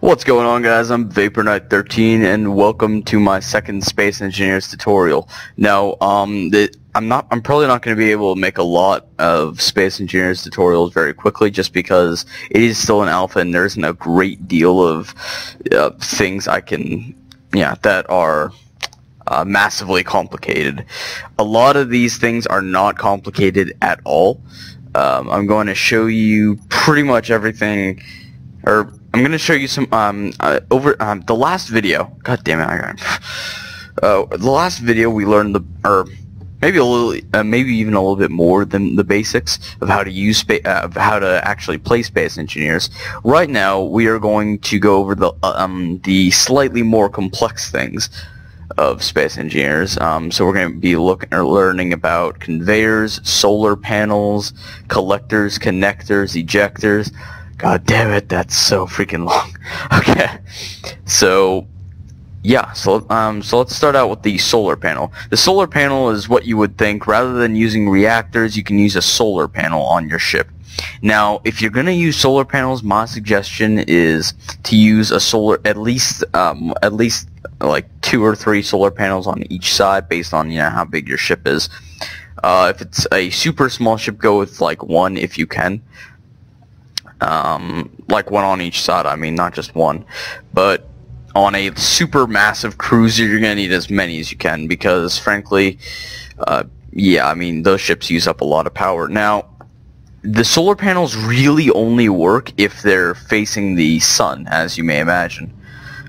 What's going on, guys? I'm VaporKnight13 and welcome to my second Space Engineers tutorial. Now, I'm probably not going to be able to make a lot of Space Engineers tutorials very quickly, just because it is still an alpha and there isn't a great deal of things I can, that are massively complicated. A lot of these things are not complicated at all. I'm going to show you pretty much everything, or I'm going to show you some, the last video, god damn it, the last video we learned maybe even a little bit more than the basics of how to use how to actually play Space Engineers. Right now, we are going to go over the slightly more complex things of Space Engineers. So we're going to be learning about conveyors, solar panels, collectors, connectors, ejectors. God damn it, that's so freaking long. Okay, so yeah, so let's start out with the solar panel. The solar panel is what you would think. Rather than using reactors, you can use a solar panel on your ship. Now, if you're going to use solar panels, my suggestion is to use a solar, at least like 2 or 3 solar panels on each side, based on how big your ship is. If it's a super small ship, go with like 1 if you can. Like 1 on each side, I mean, not just 1. But on a super massive cruiser, you're going to need as many as you can, because frankly, yeah, I mean, those ships use up a lot of power. Now, the solar panels really only work if they're facing the sun, as you may imagine.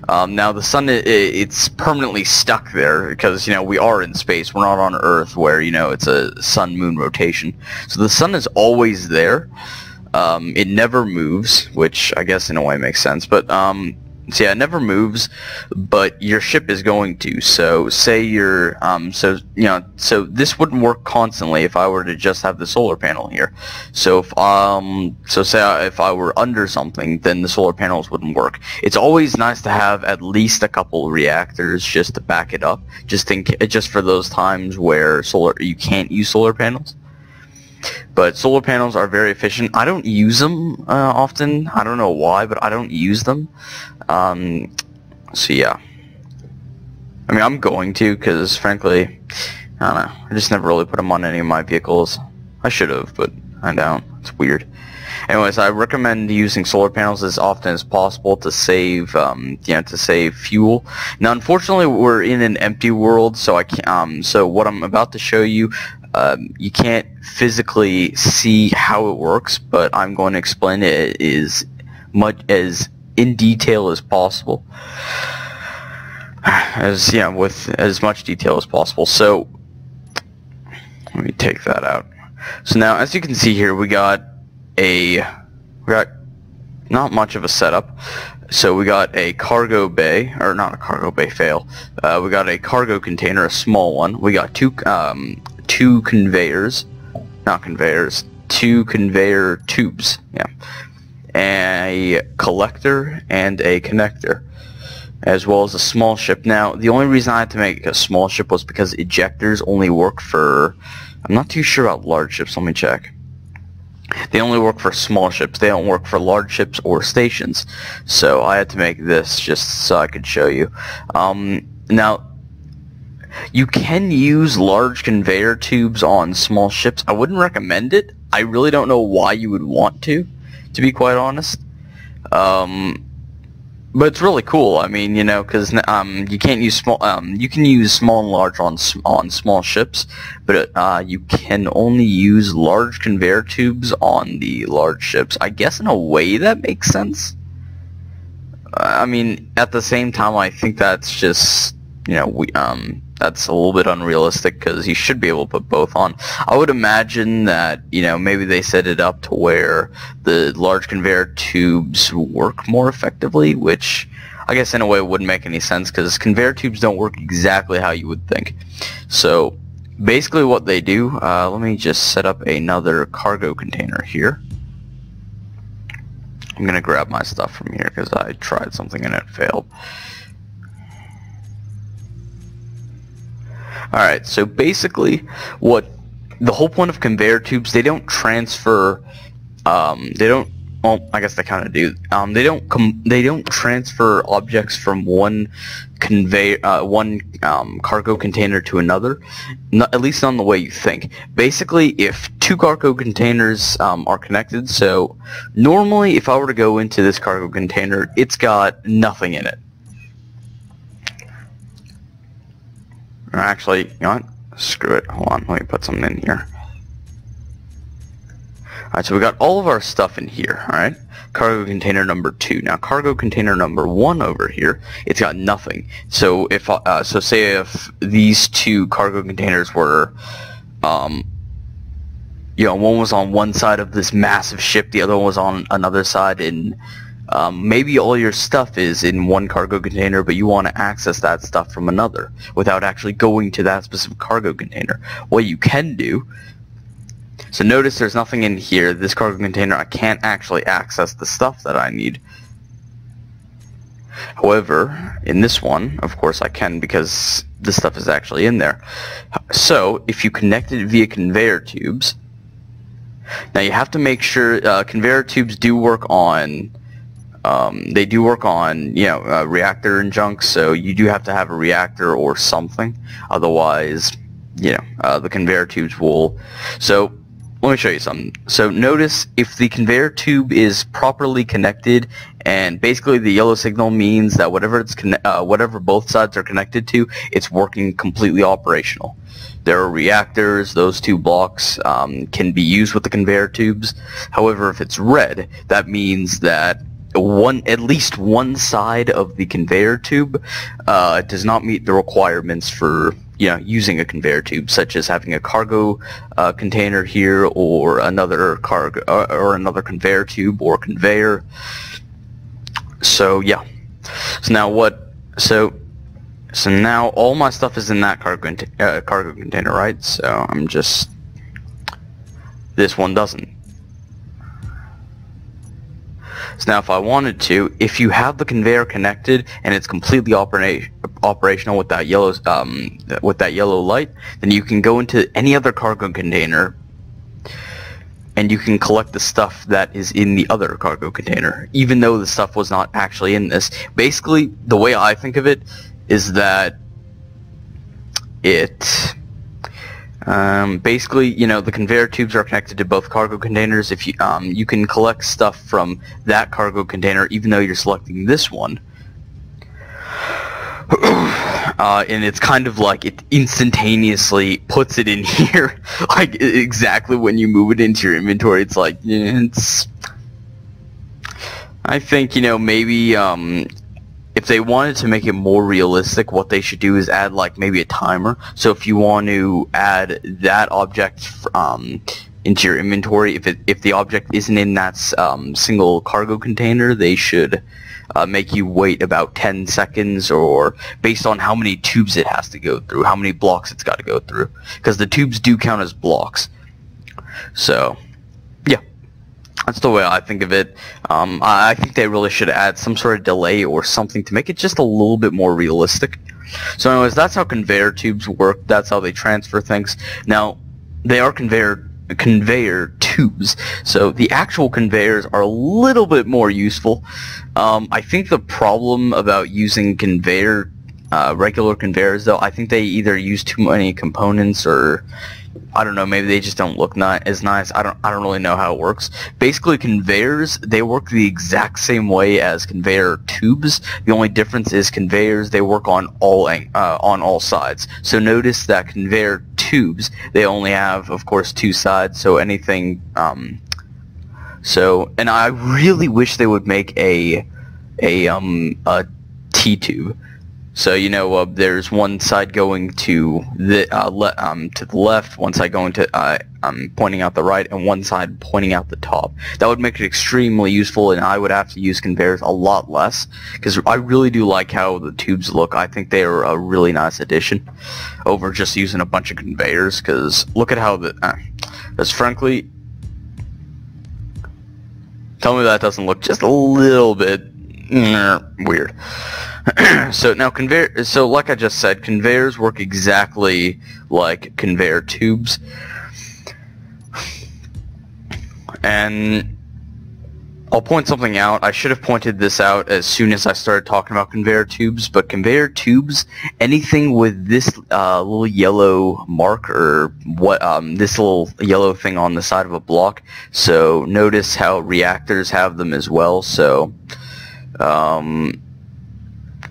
Now, the sun, it's permanently stuck there, because, we are in space. We're not on Earth, where, it's a sun-moon rotation. So the sun is always there. It never moves, which I guess in a way makes sense, but so yeah, it never moves, but your ship is going to. So say you're so this wouldn't work constantly if I were to just have the solar panel here. So if say if I were under something, then the solar panels wouldn't work. It's always nice to have at least a couple reactors just to back it up, just for those times where you can't use solar panels. But solar panels are very efficient. I don't use them often. I don't know why, but I don't use them. So yeah, I mean, I'm going to, because frankly, I don't know. I just never really put them on any of my vehicles. I should have, but I don't. It's weird. Anyways, I recommend using solar panels as often as possible to save, to save fuel. Now, unfortunately, we're in an empty world, so I can't. So what I'm about to show you, you can't physically see how it works, but I'm going to explain it as much as in detail as possible, with as much detail as possible. So let me take that out. So now, as you can see here, we got not much of a setup. So we got a cargo bay, or not a cargo bay, fail. We got a cargo container, a small one. We got two conveyor tubes, a collector and a connector, as well as a small ship. Now, the only reason I had to make a small ship was because ejectors only work for, I'm not too sure about large ships, let me check. They only work for small ships. They don't work for large ships or stations. So I had to make this just so I could show you. Now, you can use large conveyor tubes on small ships. I wouldn't recommend it. I really don't know why you would want to be quite honest. But it's really cool. I mean, because you can't use small. You can use small and large on small ships, but you can only use large conveyor tubes on the large ships. I guess in a way that makes sense. I mean, at the same time, I think that's just that's a little bit unrealistic, because you should be able to put both on. I would imagine that, maybe they set it up to where the large conveyor tubes work more effectively, which I guess in a way wouldn't make any sense, because conveyor tubes don't work exactly how you would think. So basically what they do, let me just set up another cargo container here. I'm going to grab my stuff from here, because I tried something and it failed. Alright, so basically, the whole point of conveyor tubes, they don't transfer, Well, I guess they kind of do. They don't transfer objects from one cargo container to another. At least not the way you think. Basically, if two cargo containers are connected, so normally if I were to go into this cargo container, it's got nothing in it. Actually, you know what? Screw it. Hold on. Let me put something in here. Alright, so we got all of our stuff in here, alright? Cargo container number 2. Now, cargo container number 1 over here, it's got nothing. So, if so say if these two cargo containers were, you know, one was on one side of this massive ship, the other one was on another side, and maybe all your stuff is in one cargo container, but you want to access that stuff from another without actually going to that specific cargo container. What you can do... So notice there's nothing in here. This cargo container, I can't actually access the stuff that I need. However, in this one, of course I can, because this stuff is actually in there. So, if you connect it via conveyor tubes, now you have to make sure conveyor tubes do work on, they do work on, you know, reactor and junk, so you do have to have a reactor or something, otherwise, you know, the conveyor tubes will, so, let me show you something. So notice if the conveyor tube is properly connected, and basically the yellow signal means that whatever it's whatever both sides are connected to, it's working completely operational. There are reactors; those two blocks can be used with the conveyor tubes. However, if it's red, that means that at least one side of the conveyor tube does not meet the requirements for, you know, using a conveyor tube, such as having a cargo container here, or another cargo, or another conveyor tube or conveyor. So yeah. So now what? So now all my stuff is in that cargo container, right? So I'm just, this one doesn't. So now if I wanted to, if you have the conveyor connected and it's completely operational with that yellow light, then you can go into any other cargo container and you can collect the stuff that is in the other cargo container, even though the stuff was not actually in this. Basically, the way I think of it is that it... basically, you know, the conveyor tubes are connected to both cargo containers. If you you can collect stuff from that cargo container, even though you're selecting this one, and it's kind of like it instantaneously puts it in here, like exactly when you move it into your inventory. It's like, it's, I think, you know, maybe if they wanted to make it more realistic, what they should do is add, like, maybe a timer. So if you want to add that object into your inventory, if the object isn't in that single cargo container, they should make you wait about 10 seconds, or based on how many tubes it has to go through, how many blocks it's got to go through. Because the tubes do count as blocks. So... that's the way I think of it. I think they really should add some sort of delay or something to make it just a little bit more realistic. So anyways, that's how conveyor tubes work. That's how they transfer things. Now, they are conveyor tubes, so the actual conveyors are a little bit more useful. I think the problem about using regular conveyors, though, I think they either use too many components, or... I don't know, maybe they just don't look as nice. I don't really know how it works. Basically, conveyors, they work the exact same way as conveyor tubes. The only difference is conveyors, they work on all sides. So notice that conveyor tubes, they only have, of course, two sides. So anything, and I really wish they would make a T-tube. So, you know, there's one side going to the left, one side going to pointing out the right, and one side pointing out the top. That would make it extremely useful, and I would have to use conveyors a lot less, because I really do like how the tubes look. I think they are a really nice addition over just using a bunch of conveyors, because look at how the... that's frankly... Tell me that doesn't look just a little bit weird. So now so like I just said, conveyors work exactly like conveyor tubes, and I'll point something out. I should have pointed this out as soon as I started talking about conveyor tubes, but conveyor tubes, anything with this little yellow mark or what this little yellow thing on the side of a block. So notice how reactors have them as well. So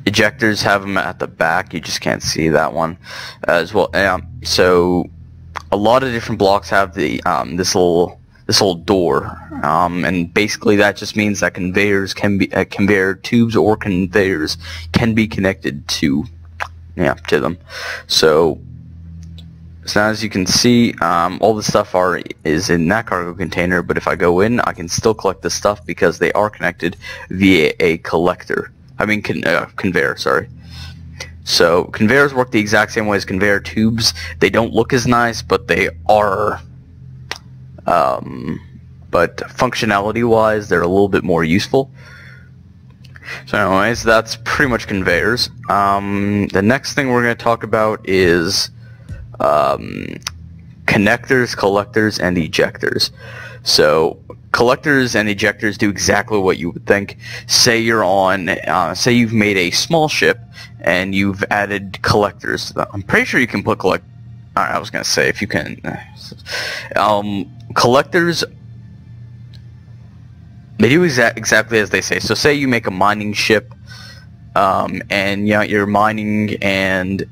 ejectors have them at the back. You just can't see that one as well. So a lot of different blocks have the this little door, and basically that just means that conveyors can be conveyor tubes or conveyors can be connected to to them. So now as you can see, all the stuff is in that cargo container, but if I go in, I can still collect the stuff because they are connected via a collector. I mean conveyor, sorry. So conveyors work the exact same way as conveyor tubes. They don't look as nice, but they are. But functionality-wise, they're a little bit more useful. So anyways, that's pretty much conveyors. The next thing we're going to talk about is connectors, collectors, and ejectors. So collectors and ejectors do exactly what you would think. Say you're on, say you've made a small ship and you've added collectors to them. I'm pretty sure you can put collect. I was going to say if you can. Collectors, they do exactly as they say. So say you make a mining ship, and you're mining and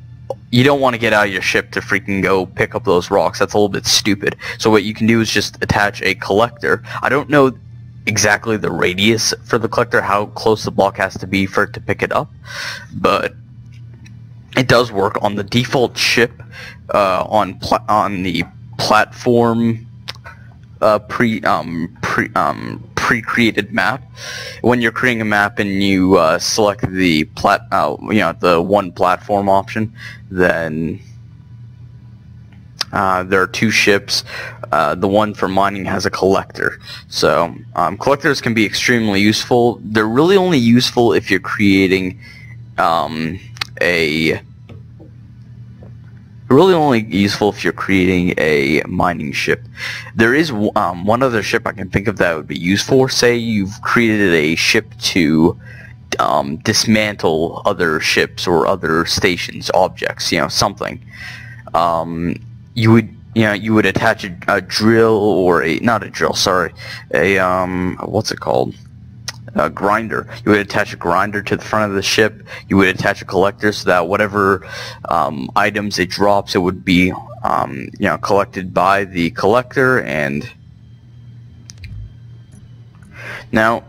you don't want to get out of your ship to freaking go pick up those rocks. That's a little bit stupid. So what you can do is just attach a collector. I don't know exactly the radius for the collector, how close the block has to be for it to pick it up, but it does work on the default ship, on the platform pre-created map. When you're creating a map and you select the the one platform option, then there are two ships. The one for mining has a collector. So collectors can be extremely useful. They're really only useful if you're creating a mining ship. There is one other ship I can think of that would be useful. Say you've created a ship to dismantle other ships or other stations, objects, something. You would attach a drill or a what's it called? A grinder. You would attach a grinder to the front of the ship. You would attach a collector so that whatever items it drops, it would be collected by the collector. And now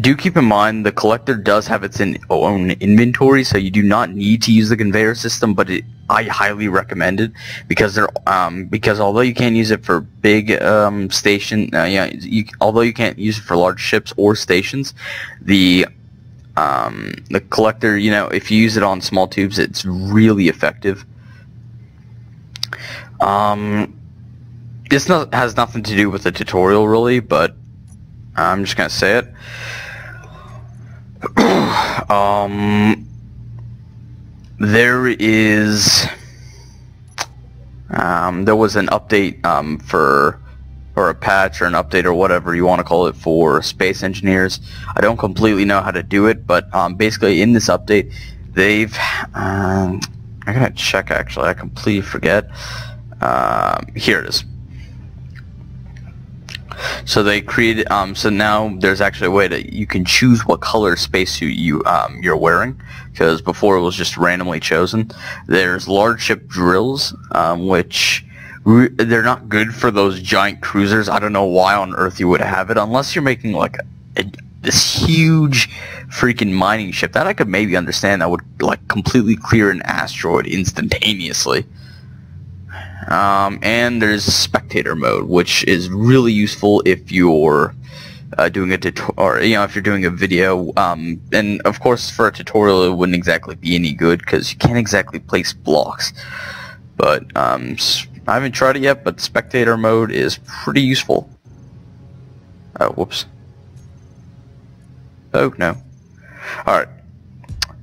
do keep in mind the collector does have its own inventory, so you do not need to use the conveyor system, but I highly recommend it because although you can't use it for big although you can't use it for large ships or stations, the collector, if you use it on small tubes, it's really effective. This has nothing to do with the tutorial really, but I'm just gonna say it. There was an update or a patch or an update or whatever you want to call it for Space Engineers. I don't completely know how to do it, but basically in this update they've I gotta check actually. I completely forget. Here it is. So they created. So now there's actually a way that you can choose what color spacesuit you're wearing, because before it was just randomly chosen. There's large ship drills, which they're not good for those giant cruisers. I don't know why on earth you would have it unless you're making like this huge freaking mining ship. That I could maybe understand. That would like completely clear an asteroid instantaneously. And there's spectator mode, which is really useful if you're doing a tutorial, if you're doing a video. And of course, for a tutorial, it wouldn't exactly be any good because you can't exactly place blocks. But I haven't tried it yet. But spectator mode is pretty useful. Oh, whoops. Oh no. All right.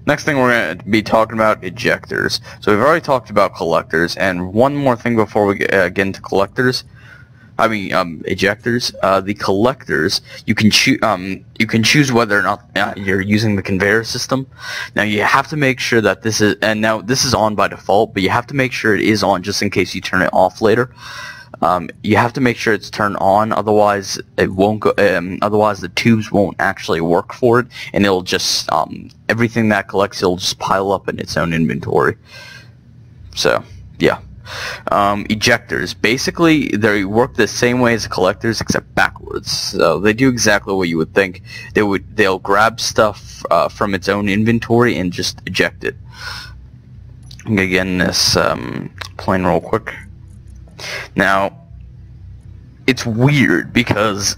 Next thing we're going to be talking about, ejectors. So we've already talked about collectors, and one more thing before we get into collectors. ejectors, the collectors, you can choose whether or not you're using the conveyor system. Now you have to make sure that this is, and now this is on by default, but you have to make sure it is on just in case you turn it off later. You have to make sure it's turned on, otherwise it won't go. Otherwise, the tubes won't actually work for it, and it'll just everything that collects, it'll just pile up in its own inventory. So, yeah. Ejectors. Basically, they work the same way as collectors, except backwards. So they do exactly what you would think. They would. They'll grab stuff from its own inventory and just eject it. I'm gonna get in this plane real quick. Now, it's weird because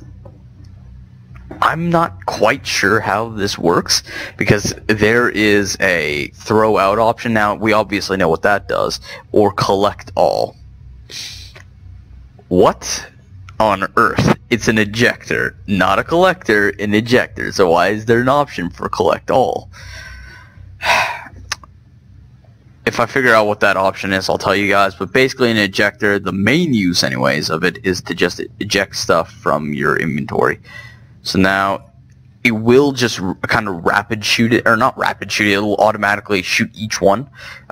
I'm not quite sure how this works, because there is a throw out option. Now, we obviously know what that does, or collect all. What on earth? It's an ejector, not a collector, an ejector. So why is there an option for collect all? If I figure out what that option is, I'll tell you guys, but basically an ejector, the main use anyways of it is to just eject stuff from your inventory. So now it will just kind of rapid shoot it, or not rapid shoot it, it'll automatically shoot each one,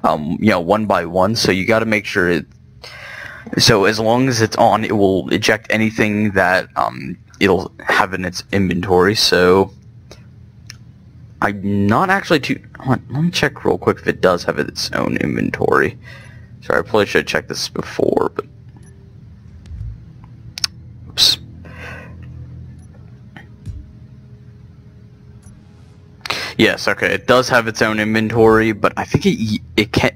you know, one by one, so you gotta make sure it, so as long as it's on, it will eject anything that it'll have in its inventory, so... I'm not actually too... Let me check real quick if it does have its own inventory. Sorry, I probably should have checked this before, but... Oops. Yes, okay, it does have its own inventory, but I think it can't...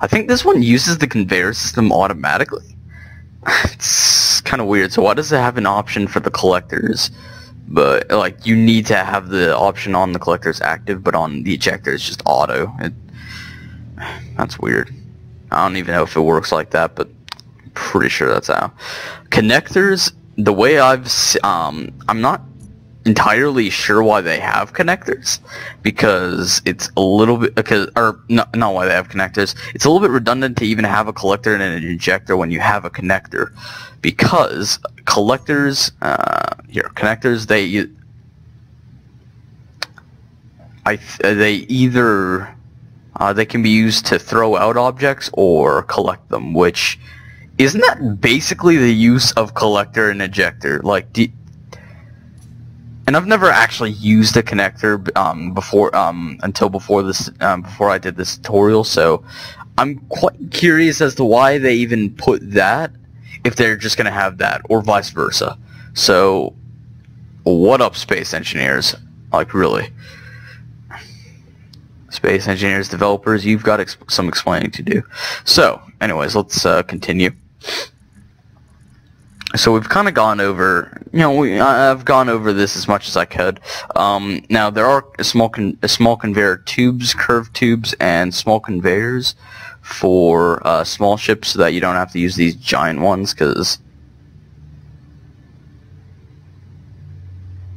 I think this one uses the conveyor system automatically. It's kind of weird, so why does it have an option for the collectors? But, like, you need to have the option on the collectors active, but on the ejector it's just auto. That's weird. I don't even know if it works like that, but I'm pretty sure that's how. Connectors, the way I've... I'm not entirely sure why they have connectors, because it's a little bit... not why they have connectors. It's a little bit redundant to even have a collector and an ejector when you have a connector, because... Collectors, connectors, they either, they can be used to throw out objects or collect them, which, isn't that basically the use of collector and ejector? Like, and I've never actually used a connector, before, until before this, before I did this tutorial, so I'm quite curious as to why they even put that. If they're just going to have that, or vice versa. So, what up, Space Engineers? Like, really. Space Engineers developers, you've got some explaining to do. So, anyways, let's continue. So we've kind of gone over, you know, I've gone over this as much as I could. Now, there are small conveyor tubes, curved tubes, and small conveyors for small ships, so that you don't have to use these giant ones, because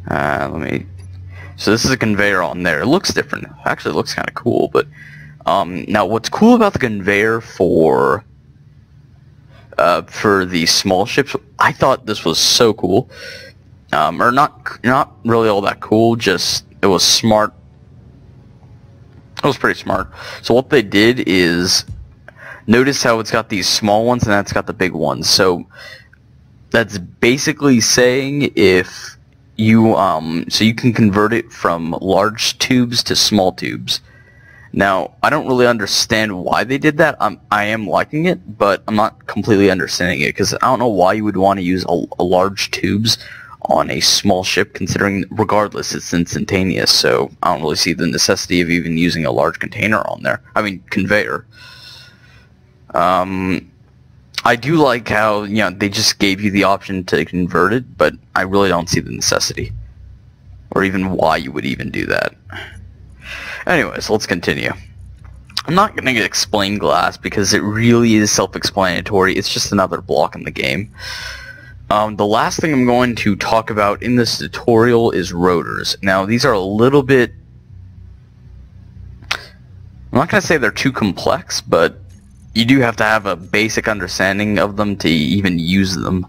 so this is a conveyor on there. It looks different. Actually, it looks kind of cool, but now what's cool about the conveyor for the small ships, I thought this was so cool, or not really all that cool, just it was smart. It was pretty smart. So what they did is, notice how it's got these small ones and that's got the big ones. So that's basically saying if you, so you can convert it from large tubes to small tubes. Now, I don't really understand why they did that. I am liking it, but I'm not completely understanding it, because I don't know why you would want to use a large tubes on a small ship, considering regardless it's instantaneous, so I don't really see the necessity of even using a large container on there. I mean, conveyor. I do like how, you know, they just gave you the option to convert it, but I really don't see the necessity, or even why you would even do that. Anyways, let's continue. I'm not going to explain glass, because it really is self-explanatory. It's just another block in the game. The last thing I'm going to talk about in this tutorial is rotors. Now, these are a little bit... I'm not going to say they're too complex, but you do have to have a basic understanding of them to even use them.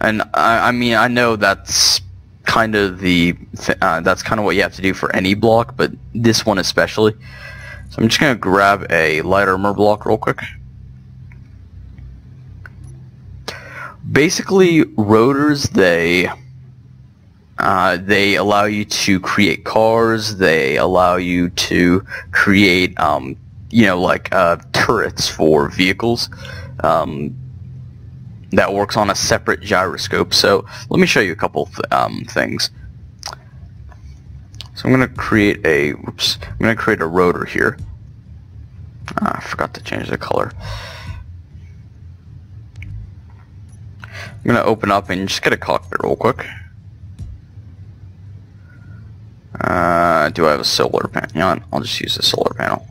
And I mean, I know that's kind of the that's kind of what you have to do for any block, but this one especially. So I'm just gonna grab a light armor block real quick. Basically, rotors, they allow you to create cars. They allow you to create you know, like turrets for vehicles. That works on a separate gyroscope. So let me show you a couple things. So I'm gonna create a I'm gonna create a rotor here. I forgot to change the color. I'm gonna open up and just get a cockpit real quick. Do I have a solar panel? You know, I'll just use the solar panel.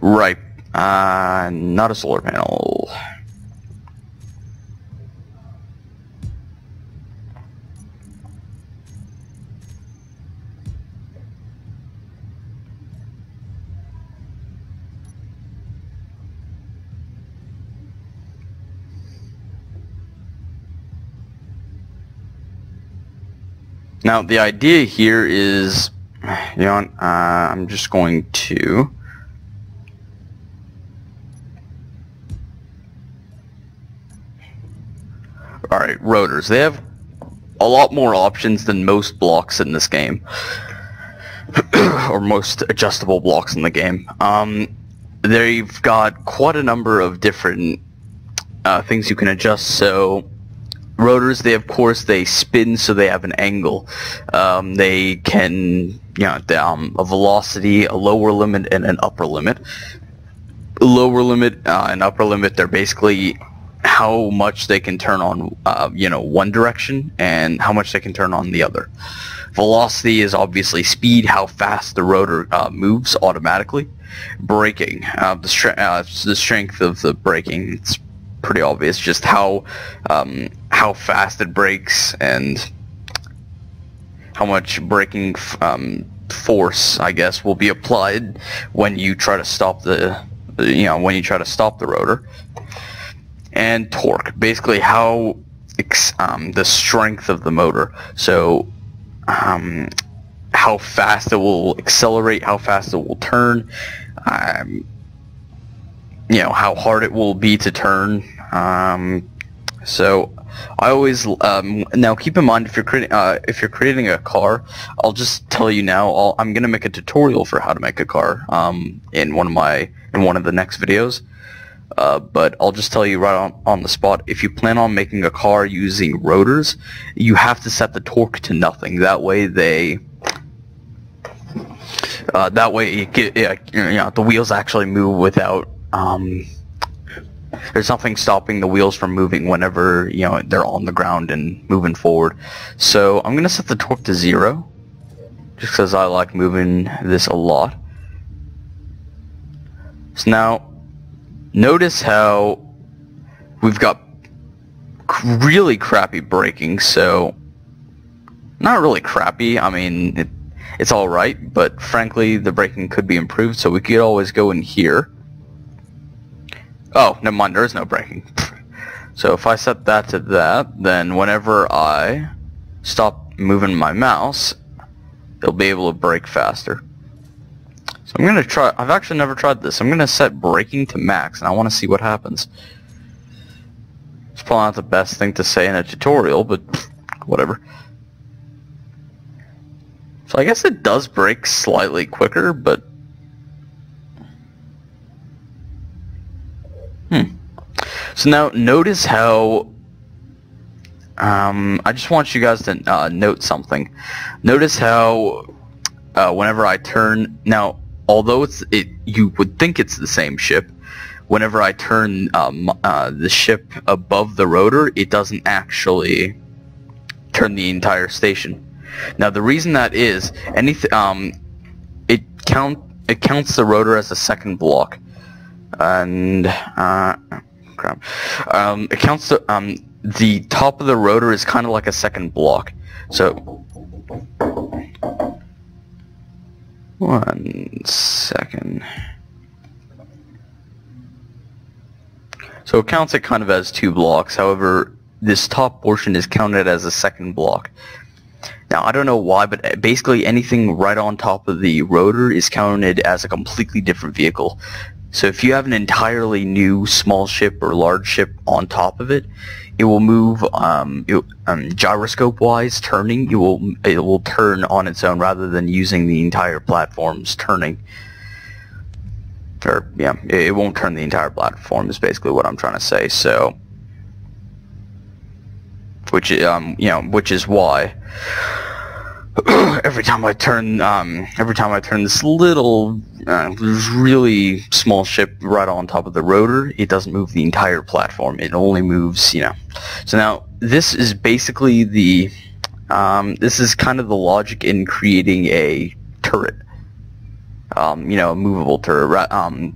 Right. Not a solar panel. Now the idea here is, you know, I'm just going to Alright, rotors. They have a lot more options than most blocks in this game. Or most adjustable blocks in the game. They've got quite a number of different things you can adjust. So, rotors, they of course, they spin, so they have an angle. They can, you know, a velocity, a lower limit, and an upper limit. Lower limit and upper limit, they're basically how much they can turn on, you know, one direction, and how much they can turn on the other. Velocity is obviously speed, how fast the rotor moves automatically. Braking, the strength of the braking, it's pretty obvious, just how fast it brakes and how much braking force, I guess, will be applied when you try to stop the, you know, when you try to stop the rotor. And torque, basically how the strength of the motor, so how fast it will accelerate, how fast it will turn, you know, how hard it will be to turn. So I always now keep in mind, if you're creating a car, I'll just tell you now, I'm gonna make a tutorial for how to make a car in one of the next videos. But I'll just tell you right on the spot, if you plan on making a car using rotors, you have to set the torque to nothing. That way they, that way you get, you know, the wheels actually move without, there's nothing stopping the wheels from moving whenever, you know, they're on the ground and moving forward. So I'm going to set the torque to 0, just because I like moving this a lot. So now, notice how we've got really crappy braking. So, not really crappy, I mean, it's alright, but frankly, the braking could be improved, so we could always go in here. Oh, never mind, there is no braking. So if I set that to that, then whenever I stop moving my mouse, it'll be able to brake faster. So I'm going to try, I've actually never tried this, I'm going to set braking to max, and I want to see what happens. It's probably not the best thing to say in a tutorial, but whatever. So I guess it does brake slightly quicker, but So now notice how, I just want you guys to note something. Notice how whenever I turn, now although you would think it's the same ship, whenever I turn the ship above the rotor, it doesn't actually turn the entire station. Now the reason that is, it counts the rotor as a second block, and crap, it counts the top of the rotor is kind of like a second block. So 1 second. So So it counts it kind of as two blocks, however, this top portion is counted as a second block. Now, I don't know why, but basically anything right on top of the rotor is counted as a completely different vehicle. So if you have an entirely new small ship or large ship on top of it, it will move gyroscope-wise, turning. It will turn on its own rather than using the entire platform's turning. Or, yeah, it won't turn the entire platform is basically what I'm trying to say. So, which is why every time I turn this little really small ship right on top of the rotor, it doesn't move the entire platform. It only moves, So now this is basically the this is kind of the logic in creating a turret. A movable turret,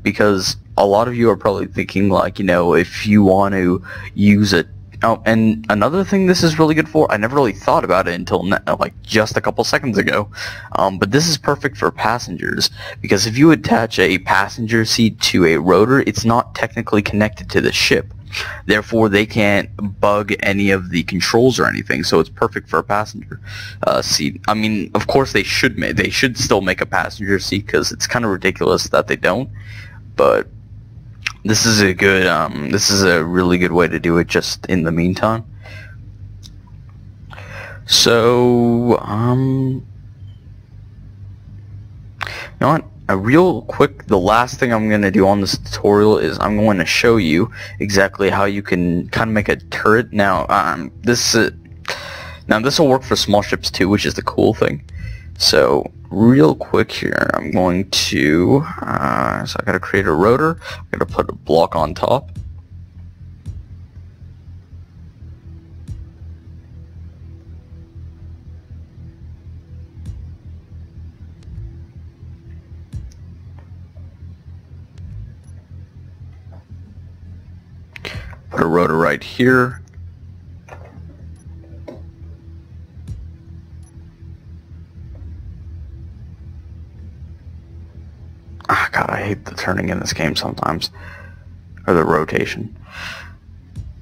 because a lot of you are probably thinking, like, if you want to use a... Oh, and another thing this is really good for, I never really thought about it until now, like just a couple seconds ago, but this is perfect for passengers, because if you attach a passenger seat to a rotor, it's not technically connected to the ship. Therefore, they can't bug any of the controls or anything, so it's perfect for a passenger seat. I mean, of course, they should still make a passenger seat, because it's kind of ridiculous that they don't. But this is a good, this is a really good way to do it. Just in the meantime, so you know what? Real quick, the last thing I'm going to do on this tutorial is I'm going to show you exactly how you can kind of make a turret. Now, this will work for small ships too, which is the cool thing. So, real quick here, I'm going to, so I got to create a rotor. I'm going to put a block on top. Put a rotor right here. Ah, God, I hate the turning in this game sometimes, or the rotation.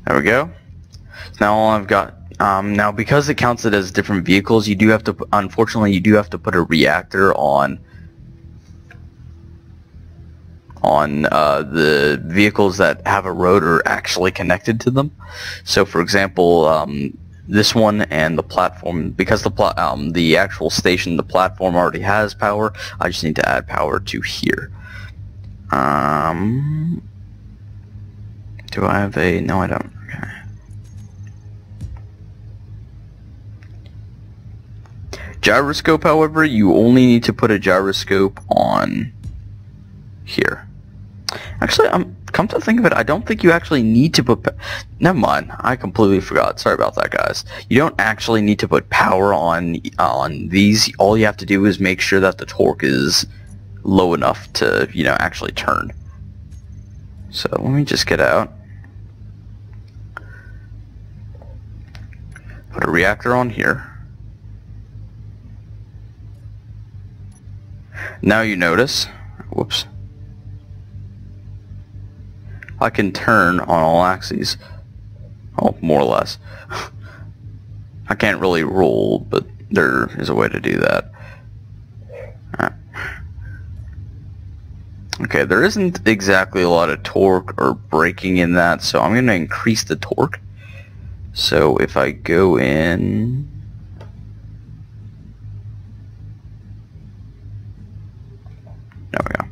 There we go. Now all I've got. Now because it counts it as different vehicles, you do have to. Unfortunately, you do have to put a reactor on the vehicles that have a rotor actually connected to them. So, for example, this one and the platform, because the actual station, the platform already has power. I just need to add power to here. Do I have a? No, I don't. Okay. Gyroscope, however, you only need to put a gyroscope on here. Actually, come to think of it, I don't think you actually need to put... Never mind, I completely forgot. Sorry about that, guys. You don't actually need to put power on these. All you have to do is make sure that the torque is low enough to, actually turn. So let me just get out. Put a reactor on here. Now you notice... Whoops. I can turn on all axes. Oh, more or less. I can't really roll, but there is a way to do that. Right. Okay, there isn't exactly a lot of torque or braking in that, so I'm going to increase the torque. So if I go in... There we go.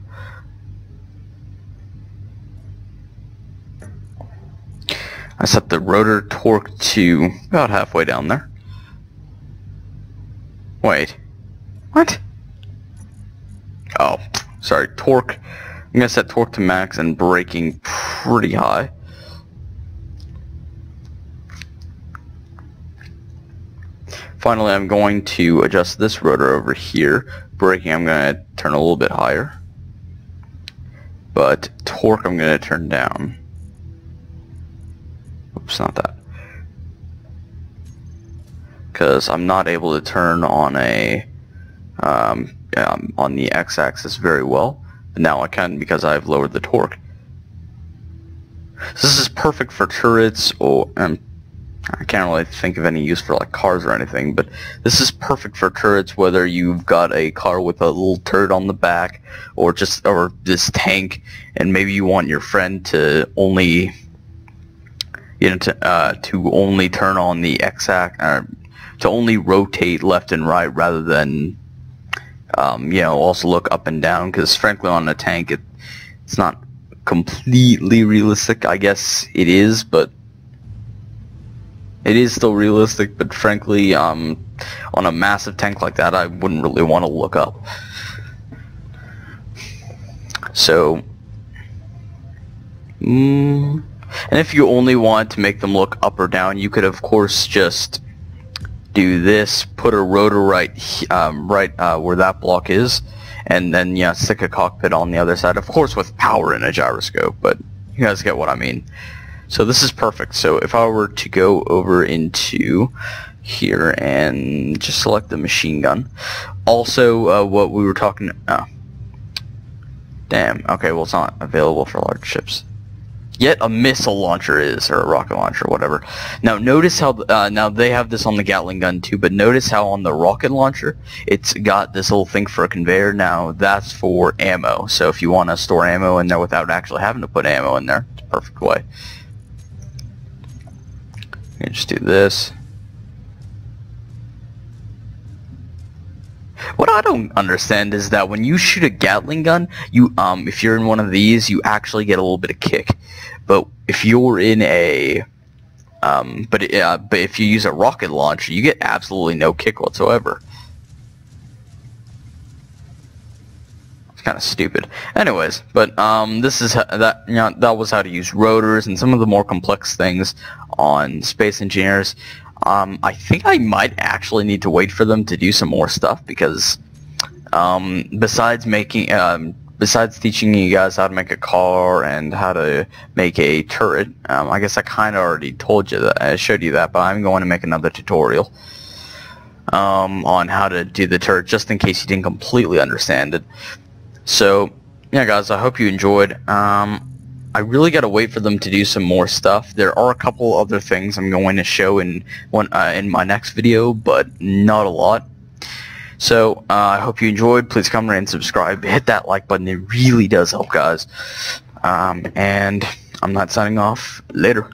I set the rotor torque to about halfway down there. Wait. What? Oh, sorry. Torque. I'm going to set torque to max and braking pretty high. Finally, I'm going to adjust this rotor over here. Braking, I'm going to turn a little bit higher. But torque, I'm going to turn down. Oops, not that. Because I'm not able to turn on a on the x-axis very well. But now I can because I've lowered the torque. So this is perfect for turrets, or I can't really think of any use for like cars or anything, but this is perfect for turrets, whether you've got a car with a little turret on the back or this tank, and maybe you want your friend to only only turn on the x-axis, or to only rotate left and right rather than also look up and down, because frankly on a tank it's not completely realistic. I guess it is, but it is still realistic, but frankly, on a massive tank like that, I wouldn't really want to look up. So, and if you only want to make them look up or down, you could of course just do this, put a rotor right where that block is, and then stick a cockpit on the other side, of course with power and a gyroscope, but you guys get what I mean. So this is perfect. So if I were to go over into here and just select the machine gun, also what we were talking, okay, well it's not available for large ships. Yet a missile launcher is, or a rocket launcher, whatever. Now notice how, now they have this on the Gatling gun too, but notice how on the rocket launcher, it's got this little thing for a conveyor. Now that's for ammo, so if you want to store ammo in there without actually having to put ammo in there, it's a perfect way. You just do this. What I don't understand is that when you shoot a Gatling gun, you if you're in one of these, you actually get a little bit of kick. But if you're in a but if you use a rocket launcher, you get absolutely no kick whatsoever. It's kind of stupid. Anyways, but this is how, that was how to use rotors and some of the more complex things on Space Engineers. I think I might actually need to wait for them to do some more stuff, because besides teaching you guys how to make a car and how to make a turret, I guess I kind of already told you that, I showed you that, but I'm going to make another tutorial on how to do the turret, just in case you didn't completely understand it. So yeah guys, I hope you enjoyed. I really gotta wait for them to do some more stuff. There are a couple other things I'm going to show in my next video, but not a lot. So I hope you enjoyed. Please comment and subscribe. Hit that like button. It really does help, guys. And I'm not signing off. Later.